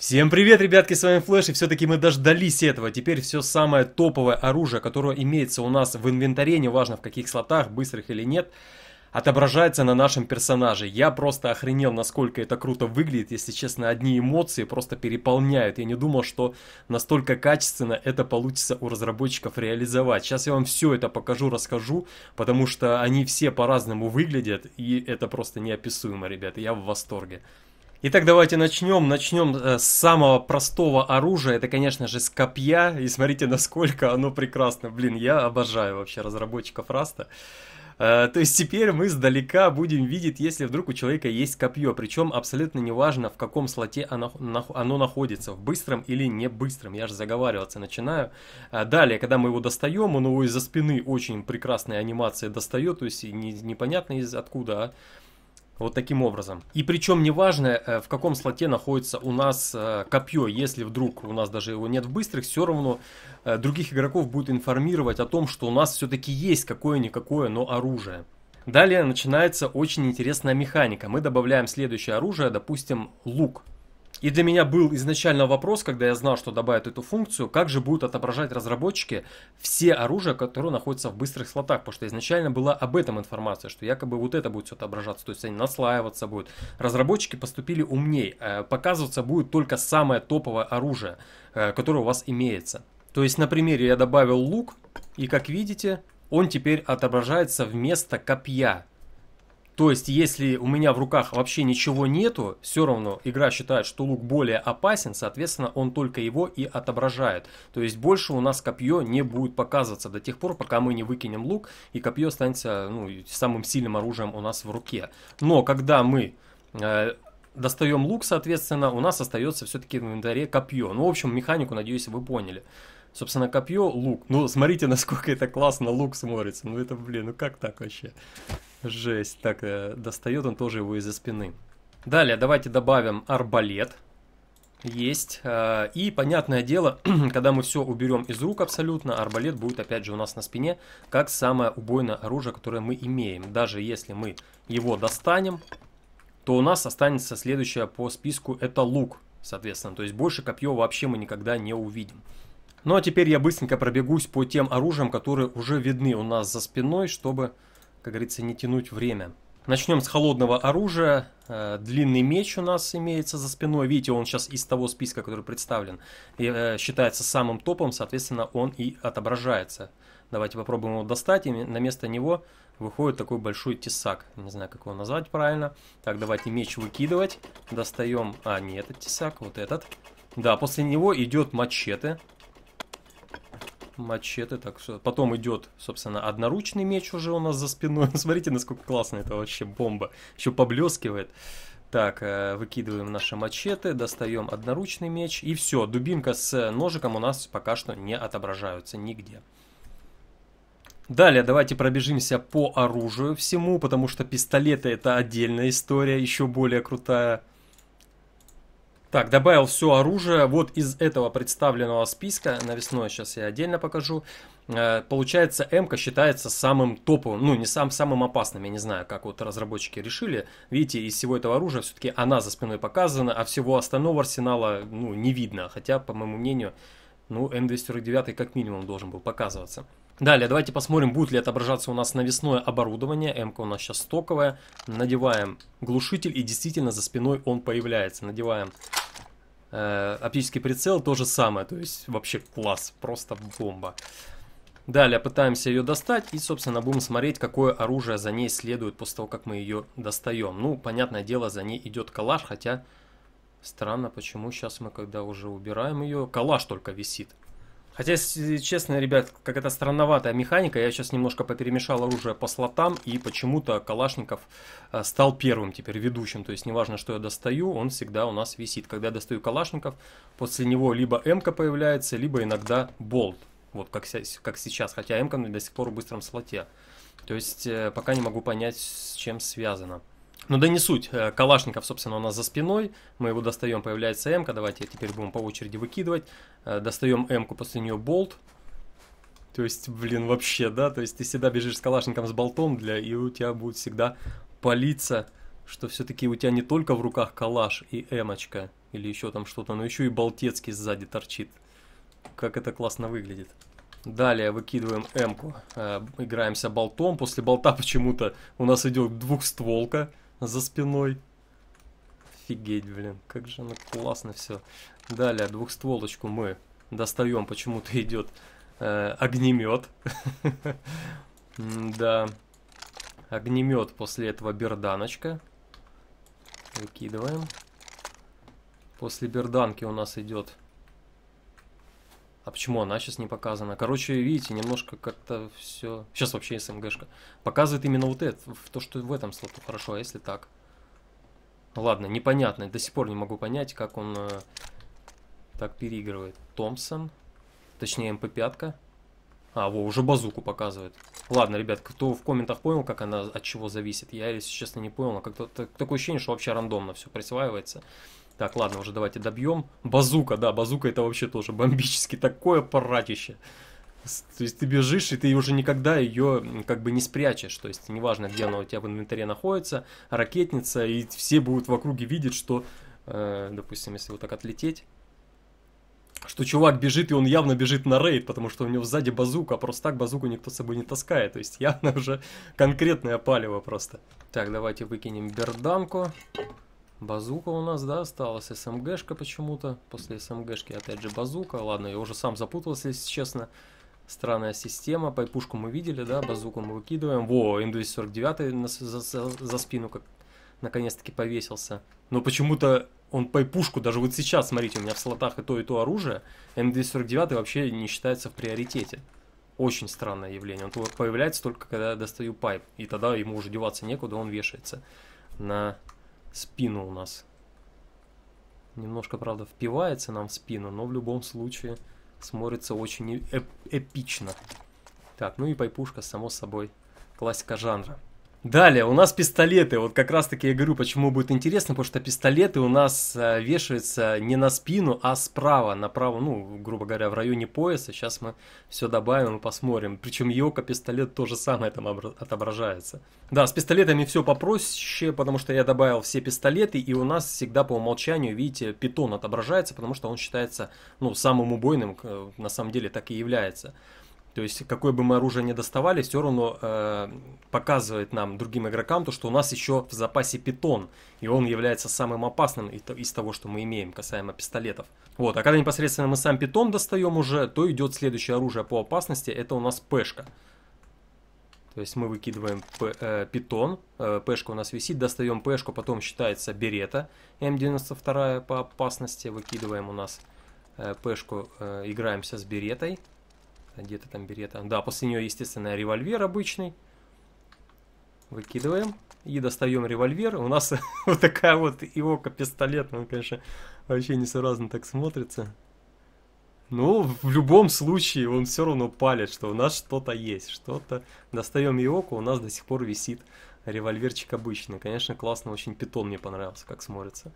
Всем привет, ребятки, с вами Флэш, и все-таки мы дождались этого. Теперь все самое топовое оружие, которое имеется у нас в инвентаре, неважно в каких слотах, быстрых или нет, отображается на нашем персонаже. Я просто охренел, насколько это круто выглядит, если честно, одни эмоции просто переполняют. Я не думал, что настолько качественно это получится у разработчиков реализовать. Сейчас я вам все это покажу, расскажу, потому что они все по-разному выглядят, и это просто неописуемо, ребята, я в восторге. Итак, давайте начнем. Начнем с самого простого оружия. Это, конечно же, с копья. И смотрите, насколько оно прекрасно. Блин, я обожаю вообще разработчиков Раста. То есть теперь мы сдалека будем видеть, если вдруг у человека есть копье. Причем абсолютно неважно, в каком слоте оно находится. В быстром или не быстром. Я же заговариваться начинаю. Далее, когда мы его достаем, он его из-за спины очень прекрасная анимация достает. То есть непонятно из откуда, а... Вот таким образом. И причем неважно, в каком слоте находится у нас копье. Если вдруг у нас даже его нет в быстрых, все равно других игроков будет информировать о том, что у нас все-таки есть какое-никакое, но оружие. Далее начинается очень интересная механика. Мы добавляем следующее оружие, допустим, лук. И для меня был изначально вопрос, когда я знал, что добавят эту функцию, как же будут отображать разработчики все оружия, которые находятся в быстрых слотах. Потому что изначально была об этом информация, что якобы вот это будет все отображаться, то есть они наслаиваться будут. Разработчики поступили умнее, показываться будет только самое топовое оружие, которое у вас имеется. То есть на примере я добавил лук, и как видите, он теперь отображается вместо копья. То есть, если у меня в руках вообще ничего нету, все равно игра считает, что лук более опасен, соответственно, он только его и отображает. То есть, больше у нас копье не будет показываться до тех пор, пока мы не выкинем лук, и копье останется, ну, самым сильным оружием у нас в руке. Но, когда мы... достаем лук, соответственно, у нас остается все-таки в инвентаре копье. Ну, в общем, механику, надеюсь, вы поняли. Собственно, копье, лук. Ну, смотрите, насколько это классно лук смотрится. Ну, это, блин, ну как так вообще? Жесть. Так, достает он тоже его из-за спины. Далее, давайте добавим арбалет. Есть. И, понятное дело, когда мы все уберем из рук абсолютно, арбалет будет, опять же, у нас на спине, как самое убойное оружие, которое мы имеем. Даже если мы его достанем, то у нас останется следующее по списку, это лук, соответственно. То есть больше копье вообще мы никогда не увидим. Ну а теперь я быстренько пробегусь по тем оружиям, которые уже видны у нас за спиной, чтобы, как говорится, не тянуть время. Начнем с холодного оружия. Длинный меч у нас имеется за спиной. Видите, он сейчас из того списка, который представлен, считается самым топом, соответственно, он и отображается. Давайте попробуем его достать, и на место него выходит такой большой тесак. Не знаю, как его назвать правильно. Так, давайте меч выкидывать. Достаем... А, не этот тесак, вот этот. Да, после него идет мачете. Мачете, так что... Потом идет, собственно, одноручный меч уже у нас за спиной. Смотрите, насколько классно, это вообще бомба. Еще поблескивает. Так, выкидываем наши мачете, достаем одноручный меч. И все, дубинка с ножиком у нас пока что не отображаются нигде. Далее давайте пробежимся по оружию всему, потому что пистолеты это отдельная история, еще более крутая. Так, добавил все оружие. Вот из этого представленного списка, навесное сейчас я отдельно покажу, получается М-ка считается самым топовым, ну не самым опасным, я не знаю, как вот разработчики решили. Видите, из всего этого оружия все-таки она за спиной показана, а всего остального арсенала, ну, не видно. Хотя, по моему мнению, ну, М249 как минимум должен был показываться. Далее, давайте посмотрим, будет ли отображаться у нас навесное оборудование. М-ка у нас сейчас стоковая. Надеваем глушитель, и действительно за спиной он появляется. Надеваем оптический прицел, то же самое. То есть вообще класс, просто бомба. Далее пытаемся ее достать и, собственно, будем смотреть, какое оружие за ней следует после того, как мы ее достаем. Ну, понятное дело, за ней идет калаш, хотя странно, почему сейчас мы, когда уже убираем ее, калаш только висит. Хотя, если честно, ребят, какая-то странноватая механика. Я сейчас немножко поперемешал оружие по слотам, и почему-то Калашников стал первым теперь ведущим. То есть, неважно, что я достаю, он всегда у нас висит. Когда я достаю Калашников, после него либо М-ка появляется, либо иногда болт. Вот как сейчас, хотя М-ка до сих пор в быстром слоте. То есть, пока не могу понять, с чем связано. Ну да не суть. Калашников, собственно, у нас за спиной. Мы его достаем, появляется М-ка. Давайте теперь будем по очереди выкидывать. Достаем М-ку, после нее болт. То есть, блин, вообще, да? То есть ты всегда бежишь с калашником, с болтом, и у тебя будет всегда палиться, что все-таки у тебя не только в руках калаш и М-очка. или еще там что-то, но еще и болтецкий сзади торчит. Как это классно выглядит. Далее выкидываем М-ку, играемся болтом. После болта почему-то у нас идет двухстволка за спиной. Офигеть, блин, как же она классно все. Далее двухстволочку мы достаем, почему-то идет огнемет. Да, огнемет, после этого берданочка. Выкидываем. После берданки у нас идет... А почему она сейчас не показана? Короче, видите, немножко как-то все... Сейчас вообще СМГшка. Показывает именно вот это, то, что в этом слоту. Хорошо, а если так? Ладно, непонятно. До сих пор не могу понять, как он так переигрывает. Томпсон. Точнее, МП-5. А, во, уже базуку показывает. Ладно, ребят, кто в комментах понял, как она, от чего зависит. Я, если честно, не понял. Как-то такое ощущение, что вообще рандомно все присваивается. Так, ладно, уже давайте добьем. Базука, да, базука это вообще тоже бомбически такое поратище. То есть ты бежишь, и ты уже никогда ее как бы не спрячешь. То есть неважно, где она у тебя в инвентаре находится, ракетница, и все будут в округе видеть, что, допустим, если вот так отлететь, что чувак бежит, и он явно бежит на рейд, потому что у него сзади базука, а просто так базуку никто с собой не таскает. То есть явно уже конкретное палево просто. Так, давайте выкинем берданку. Базука у нас, да, осталась. СМГшка почему-то. После СМГшки опять же базука. Ладно, я уже сам запутался, если честно. Странная система. Пайпушку мы видели, да, базуку мы выкидываем. Во, М249 за спину как наконец-таки повесился. Но почему-то он пайпушку, даже вот сейчас, смотрите, у меня в слотах и то оружие. М249 вообще не считается в приоритете. Очень странное явление. Он появляется только, когда я достаю пайп. И тогда ему уже деваться некуда, он вешается на... спину у нас. Немножко, правда, впивается нам в спину, но в любом случае смотрится очень эпично. Так, ну и пайпушка, само собой, классика жанра. Далее у нас пистолеты. Вот как раз таки я говорю, почему будет интересно, потому что пистолеты у нас вешаются не на спину, а справа, направо, ну, грубо говоря, в районе пояса. Сейчас мы все добавим и посмотрим. Причем иоко пистолет то же самое там отображается. Да, с пистолетами все попроще, потому что я добавил все пистолеты, и у нас всегда по умолчанию, видите, питон отображается, потому что он считается, ну, самым убойным, на самом деле так и является. То есть, какое бы мы оружие ни доставали, все равно показывает нам, другим игрокам, то, что у нас еще в запасе питон. И он является самым опасным из того, что мы имеем, касаемо пистолетов. Вот, а когда непосредственно мы сам питон достаем уже, то идет следующее оружие по опасности, это у нас пешка. То есть, мы выкидываем питон, пешка у нас висит, достаем пешку, потом считается берета, М92 по опасности, выкидываем у нас пешку, играемся с беретой. Где-то там берета. Да, после нее, естественно, револьвер обычный. Выкидываем. И достаем револьвер. У нас вот такая вот иоко пистолет. Он, конечно, вообще несуразно так смотрится. Но в любом случае он все равно палит, что у нас что-то есть. Что-то. Достаем иоко. У нас до сих пор висит револьверчик обычный. Конечно, классно. Очень питон мне понравился, как смотрится.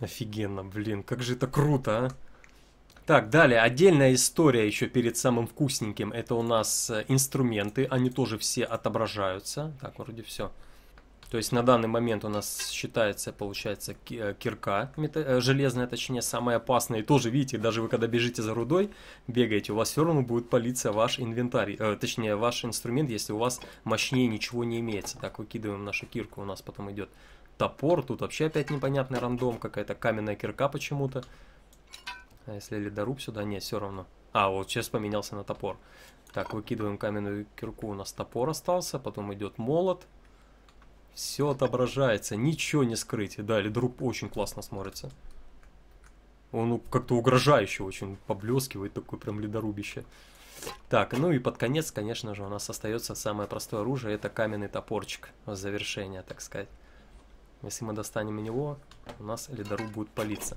Офигенно, блин. Как же это круто, а? Так, далее, отдельная история еще перед самым вкусненьким, это у нас инструменты, они тоже все отображаются, так, вроде все. То есть на данный момент у нас считается, получается, кирка, железная, точнее, самая опасная, и тоже, видите, даже вы когда бежите за рудой, бегаете, у вас все равно будет палиться ваш инвентарь, точнее, ваш инструмент, если у вас мощнее ничего не имеется. Так, выкидываем нашу кирку, у нас потом идет топор, тут вообще опять непонятный рандом, какая-то каменная кирка почему-то. А если ледоруб сюда? Не, все равно. А, вот сейчас поменялся на топор. Так, выкидываем каменную кирку, у нас топор остался, потом идет молот. Все отображается, ничего не скрыть. Да, ледоруб очень классно смотрится. Он как-то угрожающе очень поблескивает, такой прям ледорубище. Так, ну и под конец, конечно же, у нас остается самое простое оружие, это каменный топорчик. Завершение, так сказать. Если мы достанем его, у нас ледоруб будет палиться.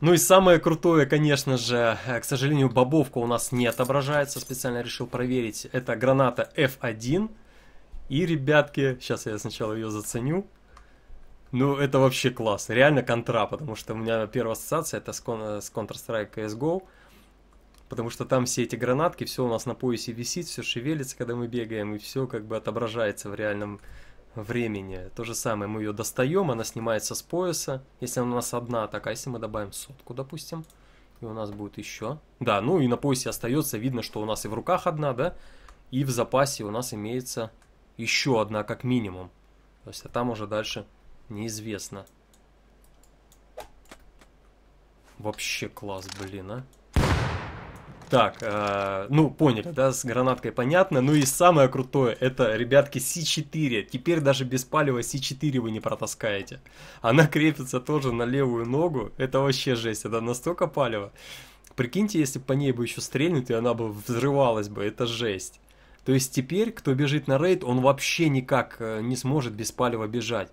Ну и самое крутое, конечно же, к сожалению, бобовка у нас не отображается, специально решил проверить. Это граната F1. И, ребятки, сейчас я сначала ее заценю. Ну, это вообще класс, реально контра, потому что у меня первая ассоциация это с Counter-Strike CSGO. Потому что там все эти гранатки, все у нас на поясе висит, все шевелится, когда мы бегаем, и все как бы отображается в реальном времени. То же самое, мы ее достаем, она снимается с пояса. Если она у нас одна такая, если мы добавим сотку, допустим, и у нас будет еще. Да, ну и на поясе остается, видно, что у нас и в руках одна, да, и в запасе у нас имеется еще одна как минимум. То есть, а там уже дальше неизвестно. Вообще класс, блин, а. Так, ну поняли, да, с гранаткой понятно. Ну и самое крутое, это, ребятки, C4. Теперь даже без палева C4 вы не протаскаете. Она крепится тоже на левую ногу. Это вообще жесть, это настолько палево. Прикиньте, если бы по ней бы еще стрельнуть, и она бы взрывалась бы, это жесть. То есть теперь, кто бежит на рейд, он вообще никак не сможет без палева бежать.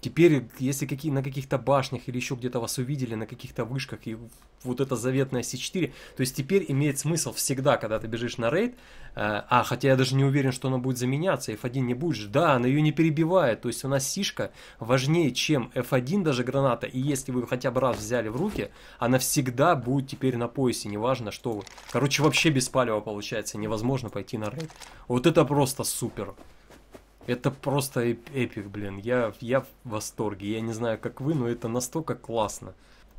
Теперь, если на каких-то башнях или еще где-то вас увидели, на каких-то вышках, и вот это заветное C4, то есть теперь имеет смысл всегда, когда ты бежишь на рейд, хотя я даже не уверен, что она будет заменяться, F1 не будет, да, она ее не перебивает, то есть у нас сишка важнее, чем F1 даже граната, и если вы хотя бы раз взяли в руки, она всегда будет теперь на поясе, неважно что вы. Короче, вообще без палева получается, невозможно пойти на рейд. Вот это просто супер. Это просто эпик, блин. Я в восторге. Я не знаю, как вы, но это настолько классно.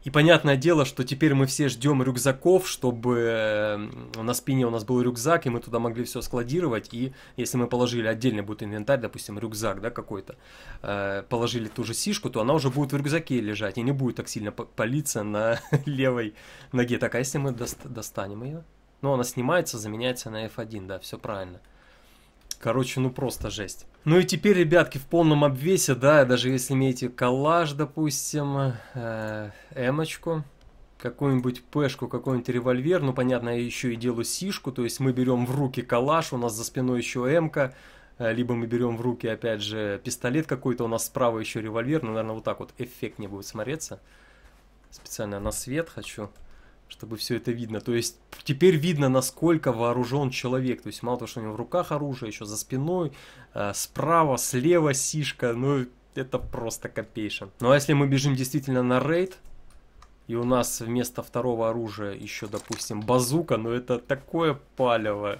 И понятное дело, что теперь мы все ждем рюкзаков, чтобы на спине у нас был рюкзак, и мы туда могли все складировать. И если мы положили отдельно будет инвентарь, допустим, рюкзак, да, какой-то, положили ту же сишку, то она уже будет в рюкзаке лежать и не будет так сильно палиться на левой ноге. Так, а если мы достанем ее? Ну, она снимается, заменяется на F1, да, все правильно. Короче, ну просто жесть. Ну и теперь, ребятки, в полном обвесе, да, даже если имеете калаш, допустим, эмочку, какую-нибудь пешку, какой-нибудь револьвер, ну понятно, я еще и делаю сишку, то есть мы берем в руки калаш, у нас за спиной еще М-ка, либо мы берем в руки, опять же, пистолет какой-то, у нас справа еще револьвер, ну, наверное, вот так вот эффектнее будет смотреться. Специально на свет хочу, чтобы все это видно. То есть теперь видно, насколько вооружен человек. То есть мало того, что у него в руках оружие, еще за спиной, справа, слева сишка. Ну, это просто копейшин. Ну, а если мы бежим действительно на рейд, и у нас вместо второго оружия еще, допустим, базука, ну, это такое палево.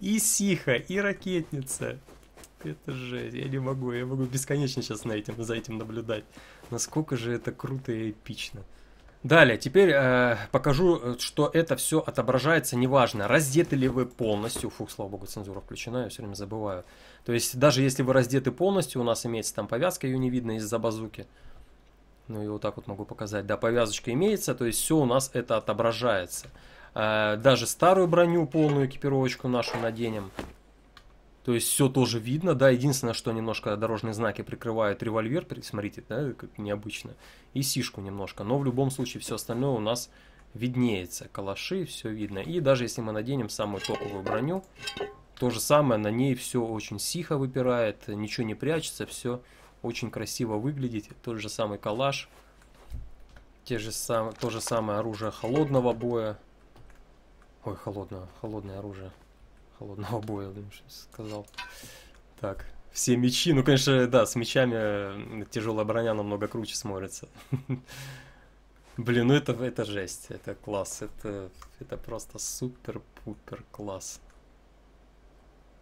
И сиха, и ракетница. Это жесть, я не могу. Я могу бесконечно сейчас за этим наблюдать. Насколько же это круто и эпично. Далее, теперь покажу, что это все отображается, неважно, раздеты ли вы полностью. Фух, слава богу, цензура включена, я все время забываю. То есть, даже если вы раздеты полностью, у нас имеется там повязка, ее не видно из-за базуки. Ну и вот так вот могу показать. Да, повязочка имеется, то есть все у нас это отображается. Даже старую броню, полную экипировочку нашу наденем. То есть все тоже видно, да, единственное, что немножко дорожные знаки прикрывают револьвер, смотрите, да, как необычно, и сишку немножко, но в любом случае все остальное у нас виднеется, калаши, все видно, и даже если мы наденем самую топовую броню, то же самое, на ней все очень сихо выпирает, ничего не прячется, все очень красиво выглядит, тот же самый калаш, то же самое оружие холодного боя, ой, холодное оружие. Холодного боя, блин, сказал. Так, все мечи. Ну, конечно, да, с мечами тяжелая броня намного круче смотрится. Блин, ну это жесть, это класс, это просто супер-пупер класс.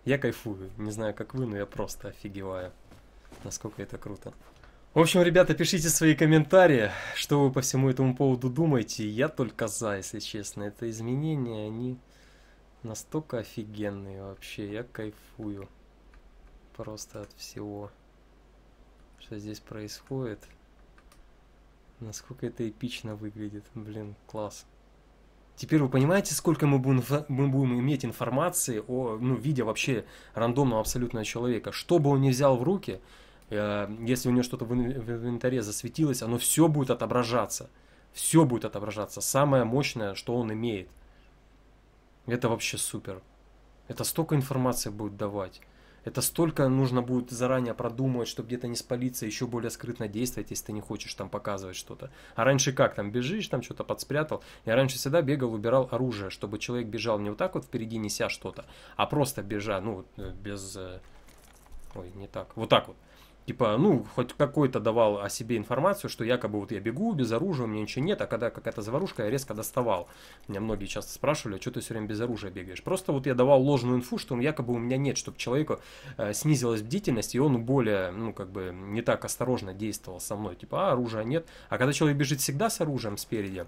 Я кайфую, не знаю, как вы, но я просто офигеваю, насколько это круто. В общем, ребята, пишите свои комментарии, что вы по всему этому поводу думаете. Я только за, если честно. Это изменения, они... настолько офигенные вообще, я кайфую просто от всего, что здесь происходит, насколько это эпично выглядит, блин, класс. Теперь вы понимаете, сколько мы будем иметь информации о, ну, видя вообще рандомного абсолютного человека, что бы он ни взял в руки, если у него что-то в инвентаре засветилось, оно все будет отображаться, самое мощное, что он имеет. Это вообще супер. Это столько информации будет давать. Это столько нужно будет заранее продумывать, чтобы где-то не спалиться, еще более скрытно действовать, если ты не хочешь там показывать что-то. А раньше как? Там бежишь, там что-то подспрятал. Я раньше всегда бегал, убирал оружие, чтобы человек бежал не вот так вот впереди неся что-то, а просто бежа, ну, без... Ой, не так. Вот так вот. типа, ну, хоть какой-то давал о себе информацию, что якобы вот я бегу без оружия, у меня ничего нет, а когда какая-то заварушка, я резко доставал. Меня многие часто спрашивали, а что ты все время без оружия бегаешь? Просто вот я давал ложную инфу, что якобы у меня нет, чтобы человеку снизилась бдительность, и он более, ну, как бы не так осторожно действовал со мной, типа, а, оружия нет. А когда человек бежит всегда с оружием спереди,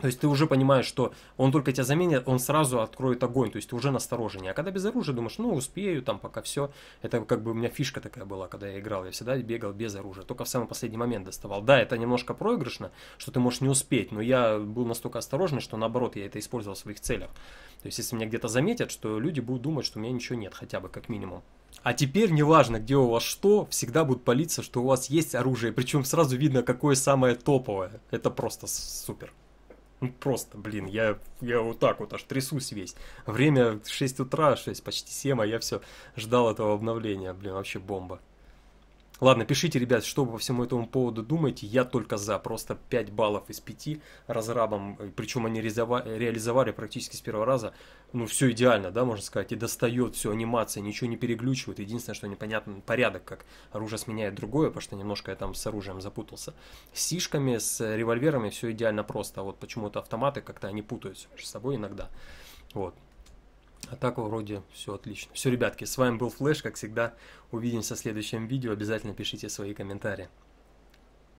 то есть ты уже понимаешь, что он только тебя заменит, он сразу откроет огонь, то есть ты уже настороженнее. А когда без оружия, думаешь, ну успею, там пока все. Это как бы у меня фишка такая была, когда я играл, я всегда бегал без оружия, только в самый последний момент доставал. Да, это немножко проигрышно, что ты можешь не успеть, но я был настолько осторожный, что наоборот, я это использовал в своих целях. То есть если меня где-то заметят, что люди будут думать, что у меня ничего нет, хотя бы как минимум. А теперь, неважно, где у вас что, всегда будут палиться, что у вас есть оружие, причем сразу видно, какое самое топовое. Это просто супер. Просто, блин, я вот так вот аж трясусь весь. Время 6 утра, 6, почти 7, а я все ждал этого обновления. Блин, вообще бомба. Ладно, пишите, ребят, что вы по всему этому поводу думаете. Я только за. Просто 5 баллов из 5 разрабам. Причем они реализовали практически с первого раза. Ну, все идеально, да, можно сказать. И достает все, анимация, ничего не переглючивает. Единственное, что непонятно, порядок, как оружие сменяет другое, потому что немножко я там с оружием запутался. С сишками, с револьверами все идеально просто. А вот почему-то автоматы как-то они путаются между собой иногда. Вот. А так вроде все отлично. Все, ребятки, с вами был Флэш, как всегда. Увидимся в следующем видео. Обязательно пишите свои комментарии.